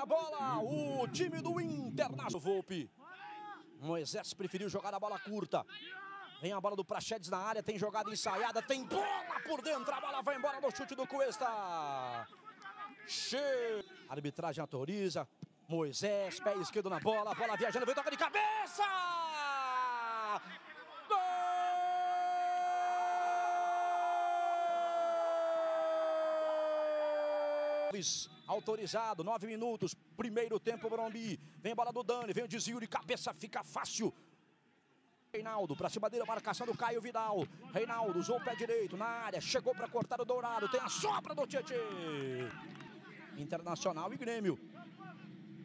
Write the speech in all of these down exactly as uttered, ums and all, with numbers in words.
na bola o time do Internacional. Volpi. Moisés preferiu jogar a bola curta. Vem a bola do Praxedes na área, tem jogada ensaiada, tem bola por dentro, a bola vai embora no chute do Cuesta. Cheio. Arbitragem autoriza. Moisés, pé esquerdo na bola, a bola viajando, vem toca de cabeça! Autorizado, nove minutos, primeiro tempo, Bombi. Vem a bola do Dani, vem o desvio de cabeça, fica fácil. Reinaldo, pra cima dele, a marcação do Caio Vidal. Reinaldo usou o pé direito na área, chegou pra cortar o Dourado, tem a sobra do Tietê. Internacional e Grêmio.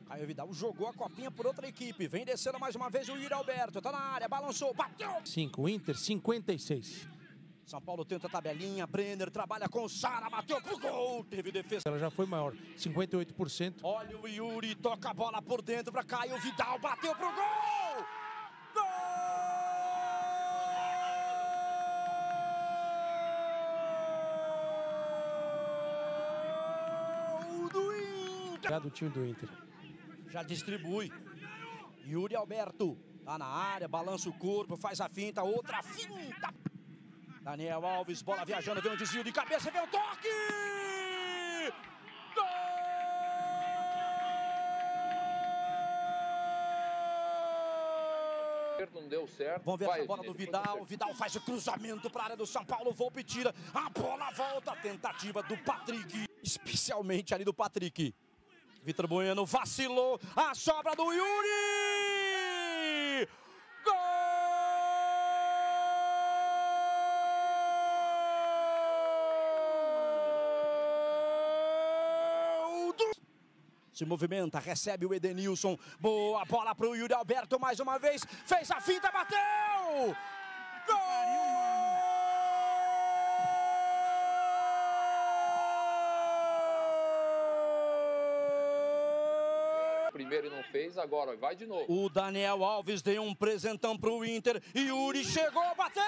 Caio Vidal jogou a copinha por outra equipe, vem descendo mais uma vez o Yuri Alberto, tá na área, balançou, bateu. cinco, Inter, cinquenta e seis. São Paulo tenta a tabelinha, Brenner trabalha com Sara, bateu pro gol, teve defesa. Ela já foi maior, cinquenta e oito por cento. Olha o Yuri, toca a bola por dentro pra Caio Vidal, bateu pro gol! Do time do Inter. Já distribui. Yuri Alberto tá na área, balança o corpo, faz a finta, outra finta. Daniel Alves, bola viajando, vem um desvio de cabeça, vem o toque! Gol! Não deu certo. Vamos ver vai, essa bola do Vidal. Vidal faz o cruzamento para a área do São Paulo, Volpe tira, a bola volta, tentativa do Patrick, especialmente ali do Patrick. Vitor Bueno vacilou, a sobra do Yuri! Gol! Se movimenta, recebe o Edenilson. Boa bola para o Yuri Alberto mais uma vez. Fez a finta, bateu! Gol! Primeiro não fez, agora vai de novo. O Daniel Alves deu um presentão pro Inter e Yuri chegou, bateu!